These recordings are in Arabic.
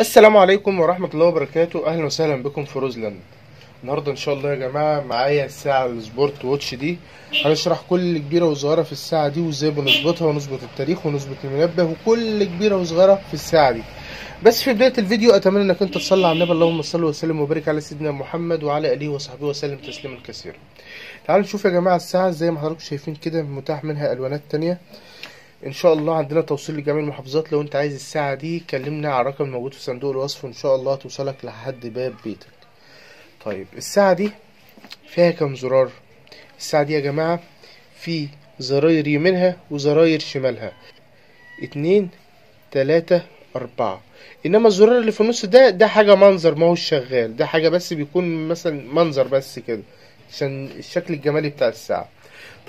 السلام عليكم ورحمة الله وبركاته. اهلا وسهلا بكم في روزلاند. النهارده ان شاء الله يا جماعة معايا الساعة السبورت ووتش دي، هنشرح كل كبيرة وصغيرة في الساعة دي وازاي بنظبطها ونظبط التاريخ ونظبط المنبه وكل كبيرة وصغيرة في الساعة دي. بس في بداية الفيديو اتمنى انك انت تصلي على النبي، اللهم صل وسلم وبارك على سيدنا محمد وعلى اله وصحبه وسلم تسليما كثيرا. تعالوا نشوف يا جماعة الساعة زي ما حضراتكم شايفين كده متاح منها الوانات تانية ان شاء الله، عندنا توصيل لجميع المحافظات. لو انت عايز الساعة دي كلمنا على الرقم الموجود في صندوق الوصف وان شاء الله هتوصلك لحد باب بيتك. طيب الساعة دي فيها كام زرار؟ الساعة دي يا جماعة في زراير يمينها وزراير شمالها 2 3 4، انما الزرار اللي في النص ده حاجة منظر، ما هو شغال، ده حاجة بس بيكون مثلا منظر بس كده عشان الشكل الجمالي بتاع الساعة.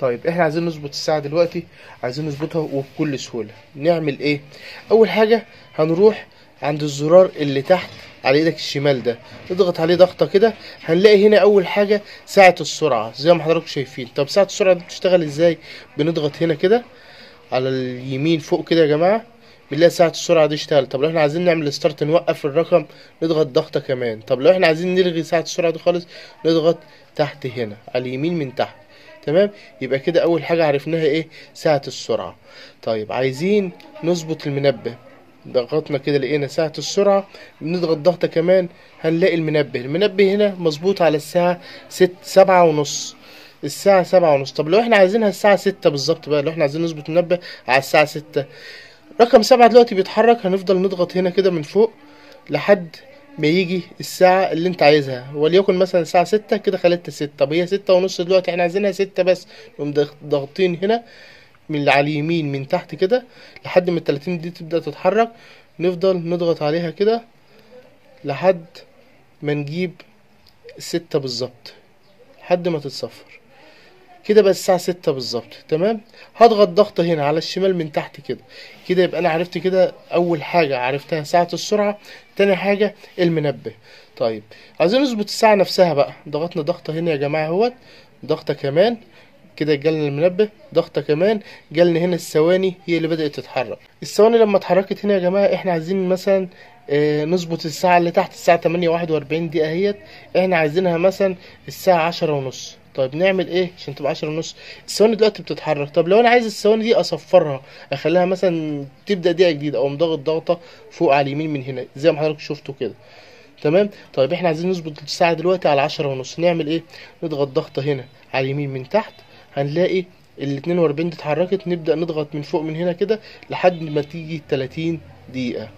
طيب احنا عايزين نظبط الساعة دلوقتي، عايزين نظبطها وبكل سهولة. نعمل ايه؟ اول حاجة هنروح عند الزرار اللي تحت على ايدك الشمال ده، نضغط عليه ضغطة كده، هنلاقي هنا اول حاجة ساعة السرعة زي ما حضراتكم شايفين. طب ساعة السرعة دي بتشتغل ازاي؟ بنضغط هنا كده على اليمين فوق كده يا جماعة، بنلاقي ساعة السرعة دي اشتغلت. طب لو احنا عايزين نعمل ستارت نوقف الرقم نضغط ضغطة كمان. طب لو احنا عايزين نلغي ساعة السرعة دي خالص نضغط تحت هنا على اليمين من تحت. تمام، يبقى كده اول حاجة عرفناها ايه؟ ساعة السرعة. طيب عايزين نظبط المنبه، ضغطنا كده لقينا ساعة السرعة، بنضغط ضغطة كمان هنلاقي المنبه. المنبه هنا مظبوط على الساعة 7:30، الساعة 7:30. طب لو احنا عايزينها الساعة 6 بالظبط بقى، لو احنا عايزين نظبط منبه على الساعة 6، رقم 7 دلوقتي بيتحرك، هنفضل نضغط هنا كده من فوق لحد ما يجي الساعة اللي انت عايزها، وليكن مثلا الساعة 6 كده خليتها 6. طب هي 6:30 دلوقتي، احنا عايزينها 6 بس، نقوم ضاغطين هنا من على اليمين من تحت كده لحد ما 30 دي تبدأ تتحرك، نفضل نضغط عليها كده لحد ما نجيب 6 بالظبط، لحد ما تتصفر كده بقى الساعة 6 بالظبط. تمام، هضغط ضغطة هنا على الشمال من تحت كده كده، يبقى انا عرفت كده اول حاجة عرفتها ساعة السرعة، تاني حاجة المنبه. طيب عايزين نظبط الساعة نفسها بقى، ضغطنا ضغطة هنا يا جماعة اهوت، ضغطة كمان كده جالنا المنبه، ضغطة كمان جالنا هنا الثواني هي اللي بدأت تتحرك. الثواني لما اتحركت هنا يا جماعة احنا عايزين مثلا نظبط الساعة اللي تحت الساعة 8:41 اهيت، احنا عايزينها مثلا الساعة 10:30. طيب نعمل ايه عشان تبقى 10:30؟ الثواني دلوقتي بتتحرك. طب لو انا عايز الثواني دي اصفرها، اخليها مثلا تبدا دقيقه جديده، او مضغط ضغطه فوق على اليمين من هنا زي ما حضرتك شفتوا كده. تمام، طيب احنا عايزين نظبط الساعه دلوقتي على 10:30، نعمل ايه؟ نضغط ضغطه هنا على اليمين من تحت، هنلاقي ال 42 دي اتحركت، نبدا نضغط من فوق من هنا كده لحد ما تيجي 30 دقيقه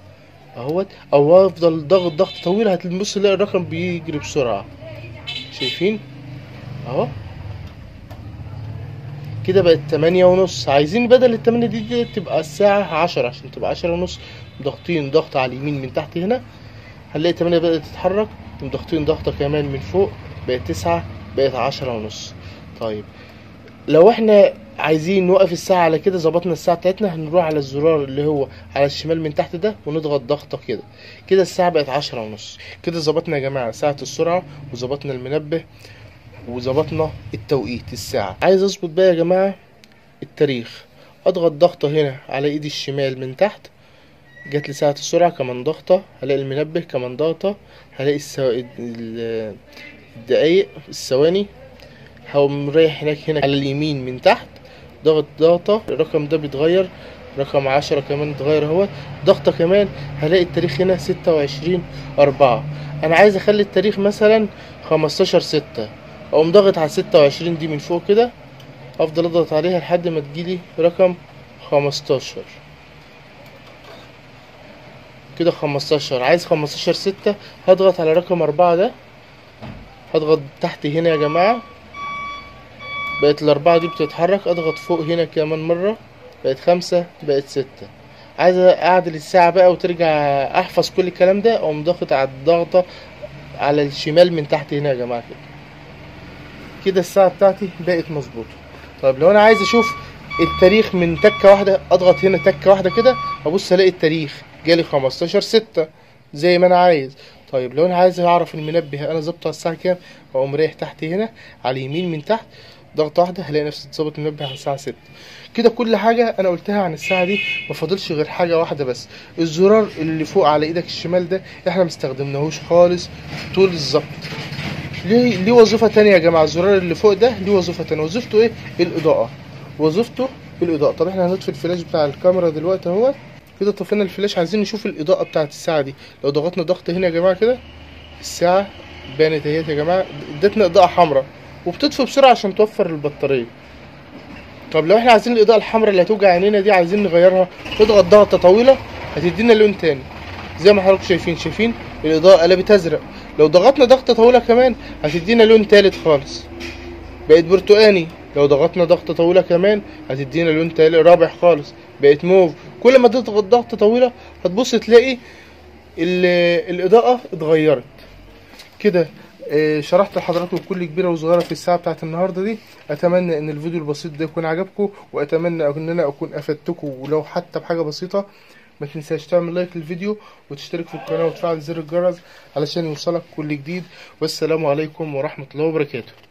اهوت، او افضل ضغط ضغط طويل هتبص تلاقي الرقم بيجري بسرعه، شايفين اهو كده بقت 8:30. عايزين بدل ال8 دي تبقى الساعة 10 عشان تبقى 10:30، ضاغطين ضغطة على اليمين من تحت هنا هنلاقي 8 بدأت تتحرك، ضاغطين ضغطة كمان من فوق بقت 9، بقت 10:30. طيب لو احنا عايزين نوقف الساعة على كده، ظبطنا الساعة بتاعتنا، هنروح على الزرار اللي هو على الشمال من تحت ده ونضغط ضغطة كده كده الساعة بقت 10:30. كده ظبطنا يا جماعة ساعة السرعة وظبطنا المنبه وظبطنا التوقيت الساعة. عايز اظبط بقى يا جماعة التاريخ، اضغط ضغطة هنا على ايدي الشمال من تحت، جات لي ساعة السرعة كمان ضغطة، هلاقي المنبه كمان ضغطة، هلاقي الدقايق الثواني، هقوم رايح هناك هنا على اليمين من تحت ضغط ضغطة، الرقم ده بيتغير، رقم 10 كمان اتغير اهوت، ضغطة كمان هلاقي التاريخ هنا 26/4. انا عايز اخلي التاريخ مثلا 15/6، اقوم ضاغط على 26 دي من فوق كده، افضل اضغط عليها لحد ما تجيلي رقم 15 كده 15. عايز 15/6، هضغط على رقم 4 ده، هضغط تحت هنا يا جماعة بقت ال4 دي بتتحرك، اضغط فوق هنا كمان مرة بقت 5، بقت 6. عايز اعدل الساعة بقى وترجع احفظ كل الكلام ده، اقوم ضاغط على الضغطة على الشمال من تحت هنا يا جماعة كده الساعة بتاعتي بقت مظبوطة. طيب لو انا عايز اشوف التاريخ من تكة واحدة، اضغط هنا تكة واحدة كده ابص الاقي التاريخ جالي 15/6 زي ما انا عايز. طيب لو انا عايز اعرف المنبه انا ظبطه على الساعة كام، اقوم رايح تحت هنا على اليمين من تحت ضغطه واحده هلاقي نفسي اتظبط المنبه على الساعه 6. كده كل حاجه انا قلتها عن الساعه دي ما فاضلش غير حاجه واحده بس، الزرار اللي فوق على ايدك الشمال ده احنا ما استخدمناهوش خالص طول الظبط. ليه وظيفه تانية يا جماعه، الزرار اللي فوق ده ليه وظيفه تانية. وظيفته ايه؟ الاضاءه، وظيفته الاضاءه. طب احنا هنطفي الفلاش بتاع الكاميرا دلوقتي اهوت. كده طفينا الفلاش، عايزين نشوف الاضاءه بتاعه الساعه دي. لو ضغطنا ضغط هنا يا جماعه كده الساعه بانت اهي يا جماعه، ادتنا اضاءه حمراء وبتطفي بسرعه عشان توفر البطاريه. طب لو احنا عايزين الاضاءه الحمراء اللي هتوجع عينينا دي عايزين نغيرها، نضغط ضغطه طويله هتدينا لون تاني زي ما حضراتكم شايفين. شايفين الاضاءه قلبت ازرق، لو ضغطنا ضغطه طويله كمان هتدينا لون تالت خالص بقت برتقاني، لو ضغطنا ضغطه طويله كمان هتدينا لون تالت رابع خالص بقت موف. كل ما تضغط ضغطه طويله هتبص تلاقي الاضاءه اتغيرت. كده شرحت لحضراتكم بكل كبيره وصغيره في الساعه بتاعت النهارده دي. اتمنى ان الفيديو البسيط ده يكون عجبكم، واتمنى ان انا اكون افدتكم ولو حتى بحاجه بسيطه. ما تنساش تعمل لايك للفيديو وتشترك في القناه وتفعل زر الجرس علشان يوصلك كل جديد. والسلام عليكم ورحمه الله وبركاته.